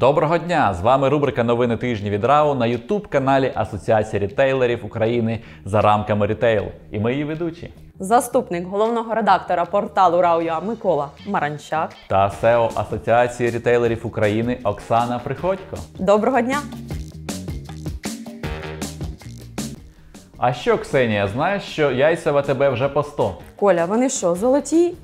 Доброго дня! З вами рубрика «Новини тижні» від РАУ на YouTube-каналі Асоціації рітейлерів України за рамками рітейлу. І ми її ведучі. Заступник головного редактора порталу rau.ua Микола Маранчак. Та СЕО Асоціації рітейлерів України Оксана Приходько. Доброго дня! А що, Ксенія, знаєш, що яйця в АТБ вже по 100? Коля, вони що, золоті?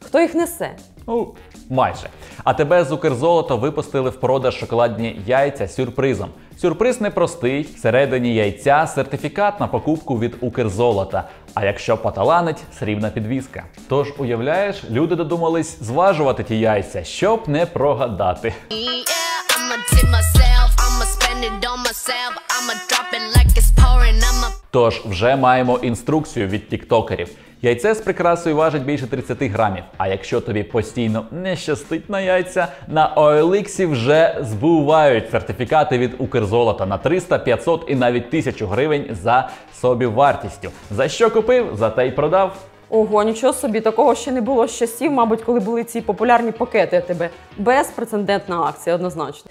Хто їх несе? Ну, майже. АТБ з Укрзолота випустили в продаж шоколадні яйця з сюрпризом. Сюрприз непростий. Всередині яйця сертифікат на покупку від Укрзолота. А якщо поталанить, срібна підвіска. Тож, уявляєш, люди додумались зважувати ті яйця, щоб не прогадати. Тож, вже маємо інструкцію від тіктокерів. Яйце з прикрасою важить більше 30 грамів. А якщо тобі постійно не щастить на яйця, на OLX вже збувають сертифікати від Укрзолота на 300, 500 і навіть 1000 гривень за собівартістю. За що купив, за те й продав. Ого, нічого собі, такого ще не було з часів, мабуть, коли були ці популярні пакети АТБ. Безпрецедентна акція, однозначно.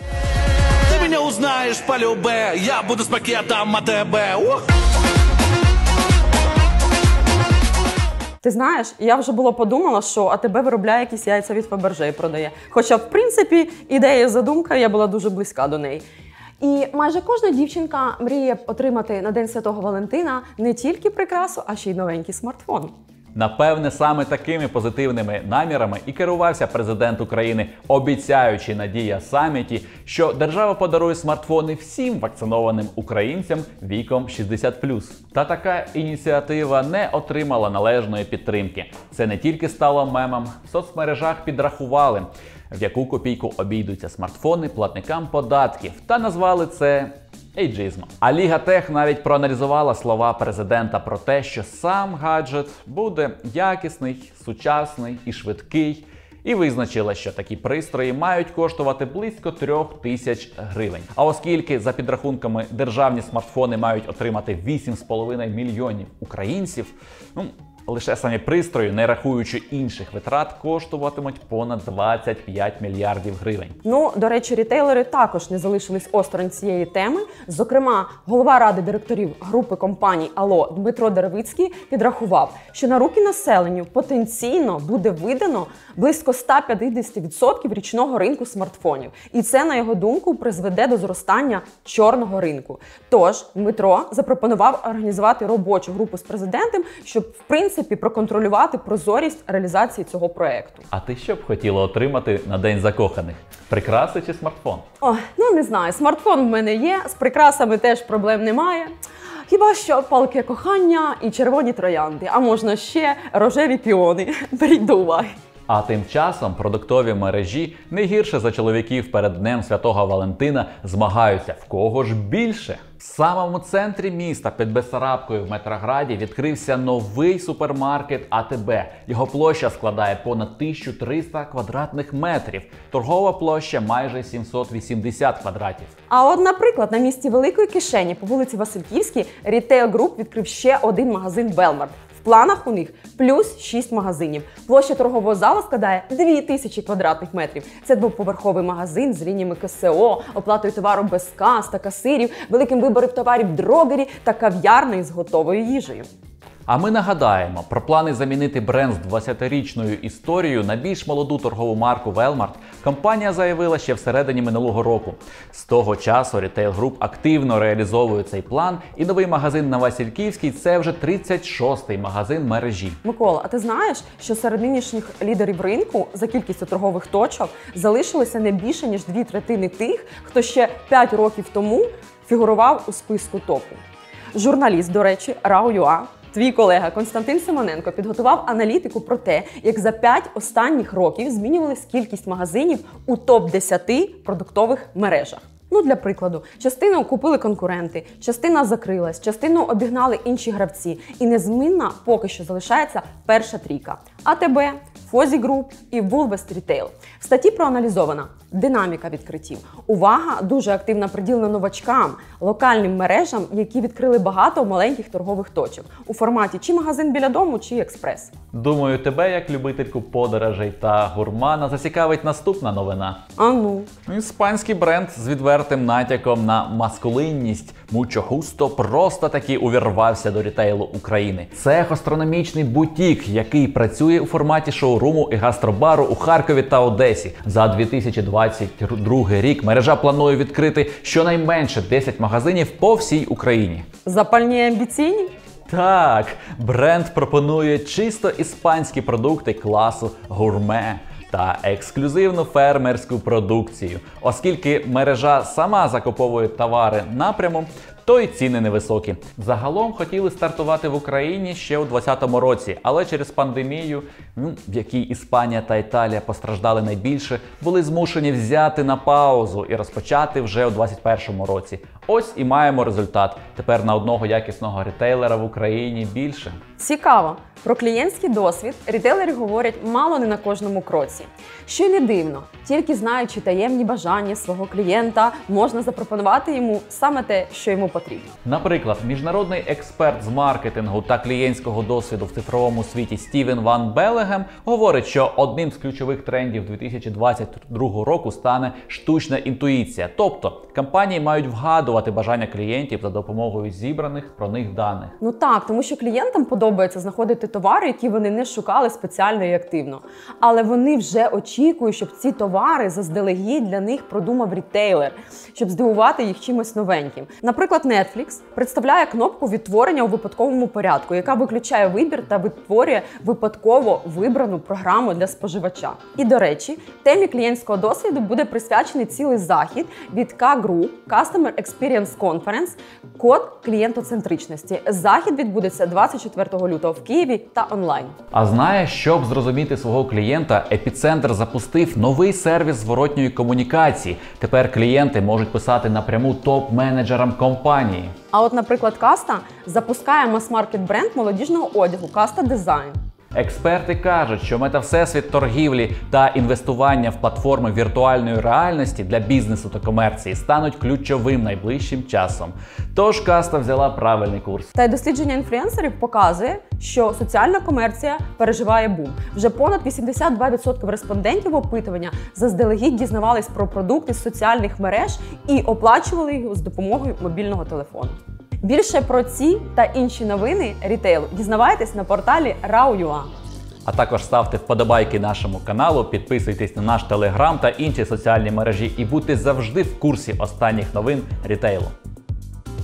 Ти мене узнаєш, полюбе, я буду з пакетом АТБ. Ти знаєш, я вже було подумала, що АТБ виробляє якісь яйця від Фаберже і продає. Хоча, в принципі, ідея, задумка, я була дуже близька до неї. І майже кожна дівчинка мріє отримати на День Святого Валентина не тільки прикрасу, а ще й новенький смартфон. Напевне, саме такими позитивними намірами і керувався президент України, обіцяючи на Дія-саміті, що держава подарує смартфони всім вакцинованим українцям віком 60+. Та така ініціатива не отримала належної підтримки. Це не тільки стало мемом, в соцмережах підрахували, в яку копійку обійдуться смартфони платникам податків, та назвали це ейджизмом. А Лігатех навіть проаналізувала слова президента про те, що сам гаджет буде якісний, сучасний і швидкий, і визначила, що такі пристрої мають коштувати близько 3000 гривень. А оскільки, за підрахунками, державні смартфони мають отримати 8,5 мільйонів українців, лише самі пристрої, не рахуючи інших витрат, коштуватимуть понад 25 мільярдів гривень. Ну, до речі, рітейлери також не залишились осторонь цієї теми. Зокрема, голова ради директорів групи компаній Allo Дмитро Дарвицький підрахував, що на руки населенню потенційно буде видано близько 150% річного ринку смартфонів. І це, на його думку, призведе до зростання чорного ринку. Тож, Дмитро запропонував організувати робочу групу з президентом, щоб, в принципі, проконтролювати прозорість реалізації цього проєкту. А ти що б хотіла отримати на День закоханих? Прикраси чи смартфон? О, ну не знаю, смартфон в мене є, з прикрасами теж проблем немає. Хіба що палке кохання і червоні троянди, а можна ще рожеві піони. Беріть до уваги. А тим часом продуктові мережі не гірше за чоловіків перед Днем Святого Валентина змагаються в кого ж більше. В самому центрі міста під Бесарабкою в Метрограді відкрився новий супермаркет АТБ. Його площа складає понад 1300 квадратних метрів. Торгова площа майже 780 квадратів. А от, наприклад, на місці Великої Кишені по вулиці Васильківській Retail Group відкрив ще один магазин «Велмарт». В планах у них плюс 6 магазинів. Площа торгового залу складає 2000 квадратних метрів. Це двоповерховий магазин з лініями КСО, оплатою товару без кас та касирів, великим вибором товарів дрогері та кав'ярнею з готовою їжею. А ми нагадаємо про плани замінити бренд з 20-річною історією на більш молоду торгову марку Велмарт. Компанія заявила ще всередині минулого року. З того часу Retail Group активно реалізовує цей план, і новий магазин на Васильківській – це вже 36-й магазин мережі. Микола, а ти знаєш, що серед нинішніх лідерів ринку за кількістю торгових точок залишилося не більше, ніж 2/3 тих, хто ще 5 років тому фігурував у списку топу? Журналіст, до речі, rau.ua, твій колега Костянтин Семоненко підготував аналітику про те, як за 5 останніх років змінювалась кількість магазинів у топ-10 продуктових мережах. Ну, для прикладу, частину купили конкуренти, частина закрилась, частину обігнали інші гравці. І незмінна поки що залишається перша трійка – АТБ, Fozzy Group і Wolves Retail. В статті проаналізована динаміка відкриттів. Увага дуже активно приділена новачкам, локальним мережам, які відкрили багато маленьких торгових точок у форматі чи магазин біля дому, чи експрес. Думаю, тебе, як любительку подорожей та гурмана, зацікавить наступна новина. Ану. Іспанський бренд з відвертим натяком на маскулинність Mucho gusto просто таки увірвався до рітейлу України. Це гастрономічний бутік, який працює у форматі шоуруму і гастробару у Харкові та Одесі. За 2022 рік мережа планує відкрити щонайменше 10 магазинів по всій Україні. Запальні амбіційні? Так, бренд пропонує чисто іспанські продукти класу гурме та ексклюзивну фермерську продукцію. Оскільки мережа сама закуповує товари напряму, то й ціни невисокі. Загалом хотіли стартувати в Україні ще у 2020 році, але через пандемію, в якій Іспанія та Італія постраждали найбільше, були змушені взяти на паузу і розпочати вже у 2021 році. Ось і маємо результат. Тепер на одного якісного рітейлера в Україні більше. Цікаво. Про клієнтський досвід рітейлери говорять мало не на кожному кроці. Що й не дивно, тільки знаючи таємні бажання свого клієнта, можна запропонувати йому саме те, що йому потрібно. Наприклад, міжнародний експерт з маркетингу та клієнтського досвіду в цифровому світі Стівен Ван Белегем говорить, що одним з ключових трендів 2022 року стане штучна інтуїція. Тобто, компанії мають вгадувати бажання клієнтів за допомогою зібраних про них даних. Ну так, тому що клієнтам подобається знаходити товари, які вони не шукали спеціально і активно. Але вони вже очікують, щоб ці товари заздалегідь для них продумав рітейлер, щоб здивувати їх чимось новеньким. Наприклад, Нетфлікс представляє кнопку відтворення у випадковому порядку, яка виключає вибір та відтворює випадково вибрану програму для споживача. І, до речі, темі клієнтського досвіду буде присвячений цілий захід від K Group Customer Experience Conference «Код клієнтоцентричності». Захід відбудеться 24 лютого в Києві та онлайн. А знаєш, щоб зрозуміти свого клієнта, Епіцентр запустив новий сервіс зворотньої комунікації. Тепер клієнти можуть писати напряму топ-менеджерам компанії. А от, наприклад, Kasta запускає мас-маркет бренд молодіжного одягу Kasta Design. Експерти кажуть, що метавсесвіт торгівлі та інвестування в платформи віртуальної реальності для бізнесу та комерції стануть ключовим найближчим часом. Тож Kasta взяла правильний курс. Та й дослідження інфлюенсерів показує, що соціальна комерція переживає бум. Вже понад 82% респондентів опитування заздалегідь дізнавались про продукти з соціальних мереж і оплачували їх з допомогою мобільного телефону. Більше про ці та інші новини рітейлу дізнавайтесь на порталі rau.ua. А також ставте вподобайки нашому каналу, підписуйтесь на наш телеграм та інші соціальні мережі і будьте завжди в курсі останніх новин рітейлу.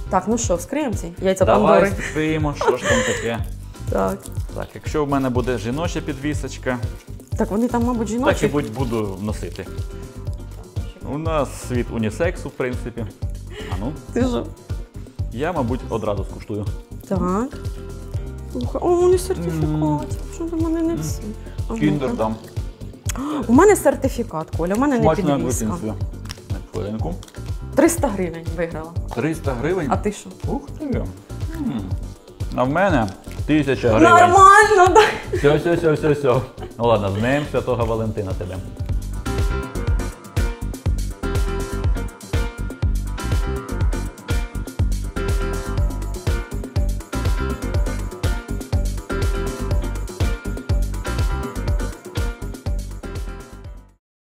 Так, ну що, вскриємо ці яйця Пандори? Давай вскриємо, що ж там таке. Так, якщо в мене буде жіноча підвісочка. Так, вони там, мабуть, жіночі. Так, і буду носити. У нас світ унісексу, в принципі. А ну. Ти ж... Я, мабуть, одразу скуштую. Так. О, вони сертифікат. Що до мене не всі? Кіндер дам. У мене сертифікат, Коля, у мене не підвіска. Хвилинку. 300 гривень виграла. 300 гривень? А ти що? Ух ти. А в мене 1000 гривень. Нормально, так? Все. Ну ладно, з Днем Святого Валентина тебе.